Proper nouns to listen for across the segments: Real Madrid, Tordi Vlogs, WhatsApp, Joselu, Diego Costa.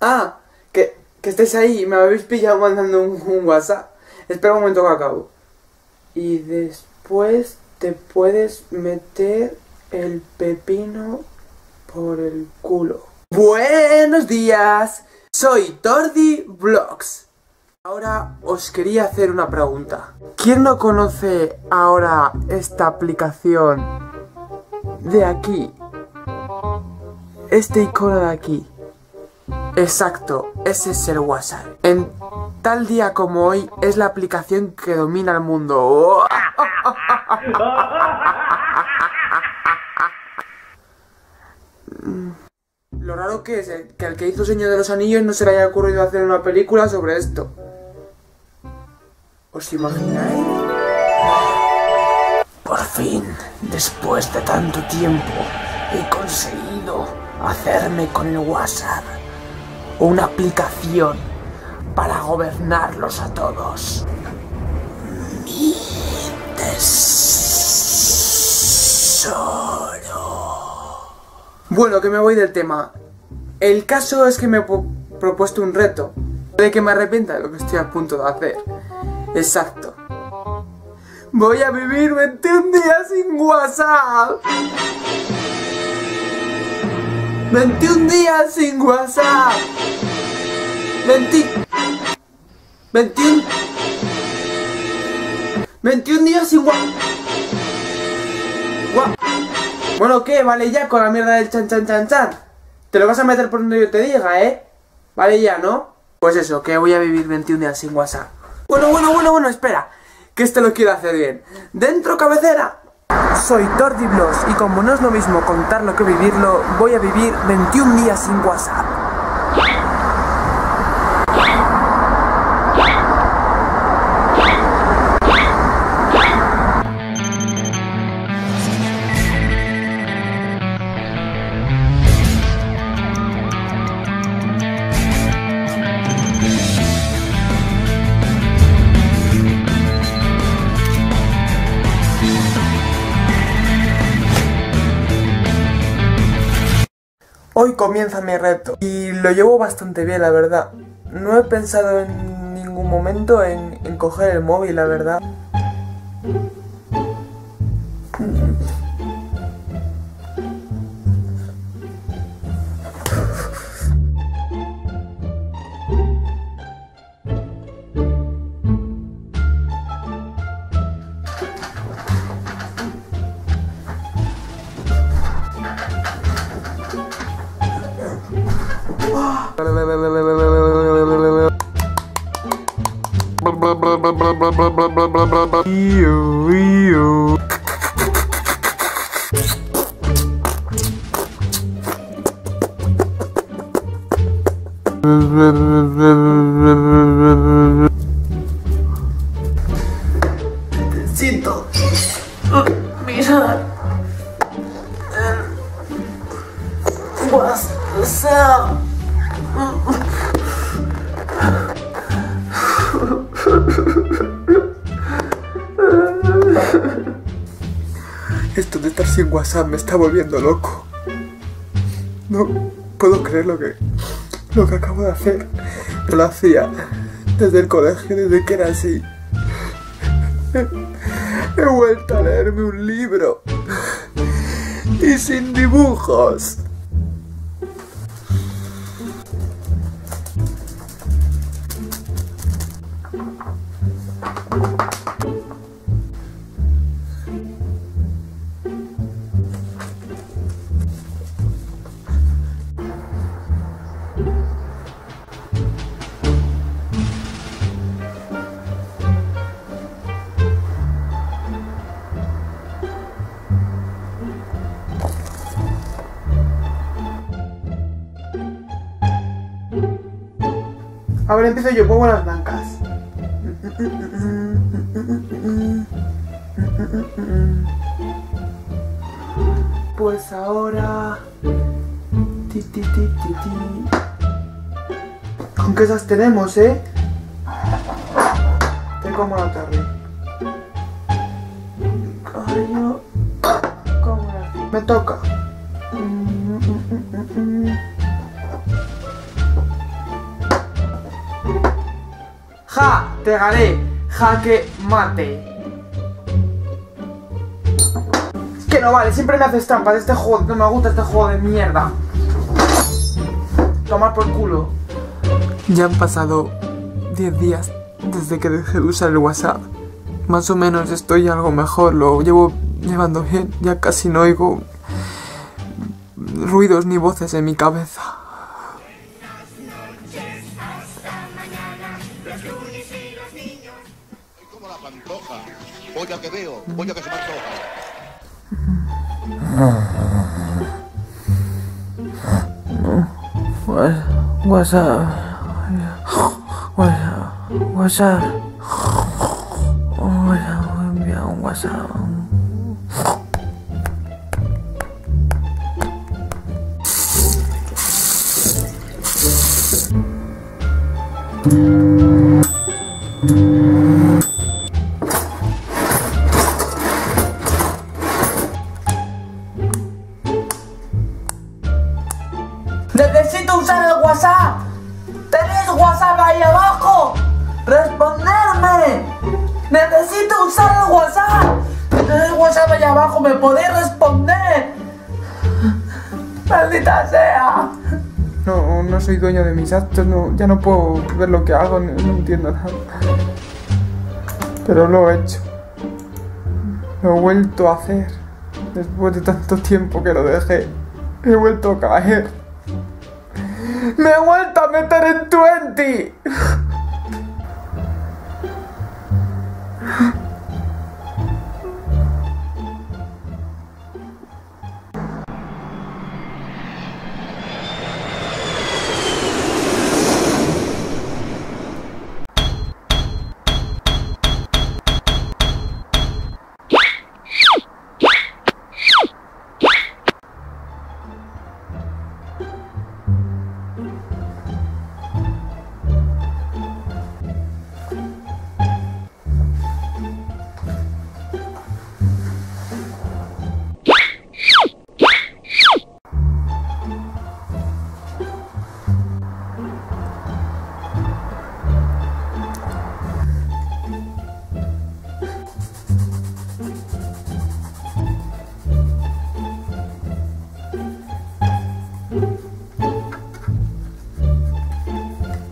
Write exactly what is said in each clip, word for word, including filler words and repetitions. Ah, que, que estés ahí. Me habéis pillado mandando un, un WhatsApp. Espera un momento que acabo. Y después te puedes meter el pepino por el culo. Buenos días, soy Tordi Vlogs. Ahora os quería hacer una pregunta. ¿Quién no conoce ahora esta aplicación de aquí? Este icono de aquí. Exacto, ese es el WhatsApp. En tal día como hoy es la aplicación que domina el mundo. Lo raro que es que al que hizo Señor de los Anillos no se le haya ocurrido hacer una película sobre esto. ¿Os imagináis? Por fin, después de tanto tiempo, he conseguido hacerme con el WhatsApp, una aplicación para gobernarlos a todos. Mi tesoro. Bueno, que me voy del tema. El caso es que me he propuesto un reto. Puede que me arrepienta de lo que estoy a punto de hacer. Exacto. Voy a vivir veintiún días sin WhatsApp. veintiún días sin WhatsApp. veintiún días sin WhatsApp. Gua... Bueno, ¿qué? Vale ya con la mierda del chan chan chan chan. Te lo vas a meter por donde yo te diga, ¿eh? Vale ya, ¿no? Pues eso, que voy a vivir veintiún días sin WhatsApp. Bueno, bueno, bueno, bueno, espera. Que este lo quiero hacer bien. ¡Dentro, cabecera! Soy Tordi Vlogs y como no es lo mismo contarlo que vivirlo, voy a vivir veintiún días sin WhatsApp. Hoy comienza mi reto y lo llevo bastante bien, la verdad. No he pensado en ningún momento en, en coger el móvil, la verdad. Siento mirar el WhatsApp. Esto de estar sin WhatsApp me está volviendo loco. No puedo creer lo que, lo que acabo de hacer. No lo hacía desde el colegio, desde que era así. He vuelto a leerme un libro. Y sin dibujos. A ver, empiezo yo, pongo las blancas. Pues ahora... Ti, ti, ti, ti, ti. ¿Con qué esas tenemos, eh? Te como la tarde. Coño... Como la tarde. Me toca. entregaré. Jaque mate. Es que no vale, siempre me hace trampas. Este juego, no me gusta este juego de mierda. Tomar por culo. Ya han pasado diez días desde que dejé de usar el WhatsApp. Más o menos estoy algo mejor, lo llevo llevando bien. Ya casi no oigo ruidos ni voces en mi cabeza. Oye, que veo, oye, que se me antoja. WhatsApp. WhatsApp. WhatsApp. Envía un WhatsApp. ¡Necesito usar el WhatsApp! ¡Tenéis WhatsApp ahí abajo! ¡Responderme! ¡Necesito usar el WhatsApp! ¡Tenéis WhatsApp ahí abajo! ¡Me podéis responder! ¡Maldita sea! No, no soy dueño de mis actos, no, ya no puedo ver lo que hago, no, no entiendo nada. Pero lo he hecho. Lo he vuelto a hacer. Después de tanto tiempo que lo dejé, he vuelto a caer. ¡Me he vuelto a meter en veinte!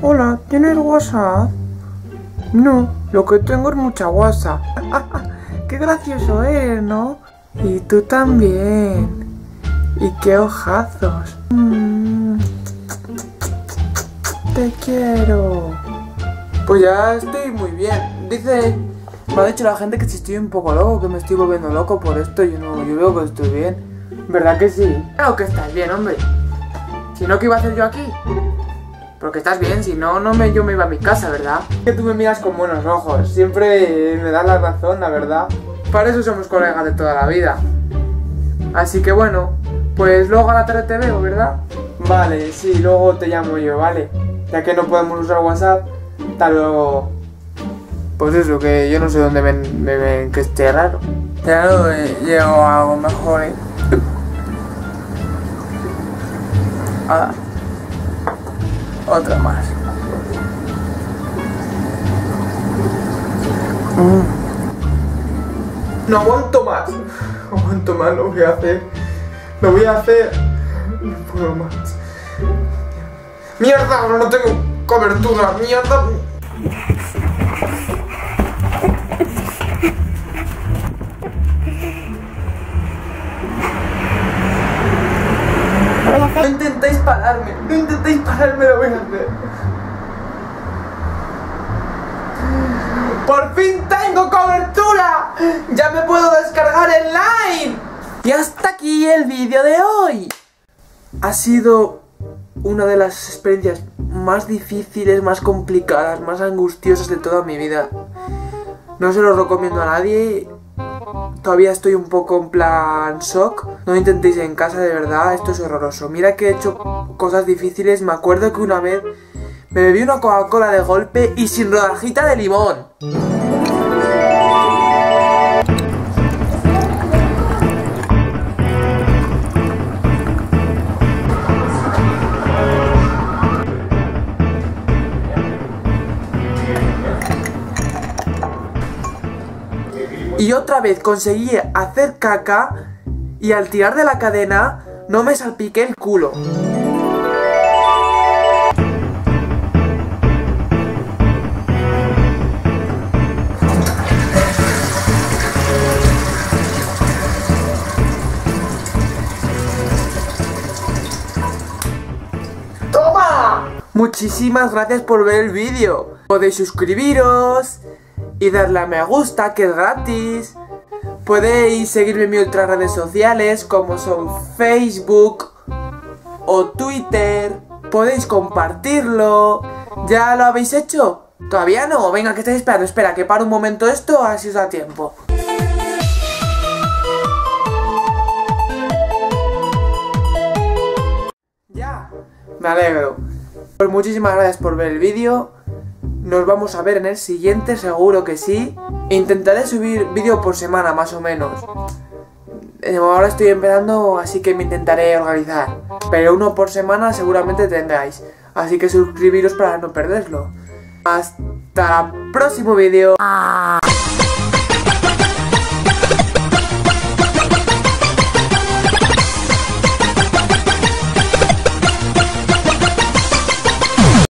Hola, ¿tienes WhatsApp? No, lo que tengo es mucha WhatsApp. ¡Qué gracioso eres, ¿no? Y tú también. Y qué ojazos. Mm. Te quiero. Pues ya estoy muy bien. Dice, me ha dicho la gente que si estoy un poco loco, que me estoy volviendo loco por esto. Yo no, yo veo que estoy bien. ¿Verdad que sí? Claro que estás bien, hombre. Si no, ¿qué iba a hacer yo aquí? Porque estás bien, si no, no me, yo me iba a mi casa, ¿verdad? Que tú me miras con buenos ojos, siempre me das la razón, la verdad. Para eso somos colegas de toda la vida. Así que bueno, pues luego a la tarde te veo, ¿verdad? Vale, sí, luego te llamo yo, ¿vale? Ya que no podemos usar WhatsApp, hasta luego. Pues eso, que yo no sé dónde me ven que esté raro. Ya no eh, llego a algo mejor, ¿eh? Ah. Otra más. Mm. No aguanto más. No aguanto más, lo voy a hacer. Lo voy a hacer. No puedo más. Mierda, no tengo cobertura. Mierda. No intentéis pararme, no intentéis pararme, lo voy a hacer. ¡Por fin tengo cobertura! ¡Ya me puedo descargar en line! Y hasta aquí el vídeo de hoy. Ha sido una de las experiencias más difíciles, más complicadas, más angustiosas de toda mi vida. No se los recomiendo a nadie. Todavía estoy un poco en plan shock. No intentéis en casa, de verdad, esto es horroroso. Mira que he hecho cosas difíciles. Me acuerdo que una vez me bebí una Coca-Cola de golpe y sin rodajita de limón. y otra vez conseguí hacer caca y al tirar de la cadena no me salpiqué el culo. Muchísimas gracias por ver el vídeo. Podéis suscribiros y darle a me gusta, que es gratis. Podéis seguirme en mis otras redes sociales como son Facebook o Twitter. Podéis compartirlo. ¿Ya lo habéis hecho? ¿Todavía no? Venga, ¿qué estáis esperando? Espera, que paro un momento esto, así os da tiempo. Ya, me alegro. Pues muchísimas gracias por ver el vídeo. Nos vamos a ver en el siguiente, seguro que sí. Intentaré subir vídeo por semana, más o menos. Ahora estoy empezando, así que me intentaré organizar. Pero uno por semana seguramente tendráis. Así que suscribiros para no perderlo. Hasta el próximo vídeo.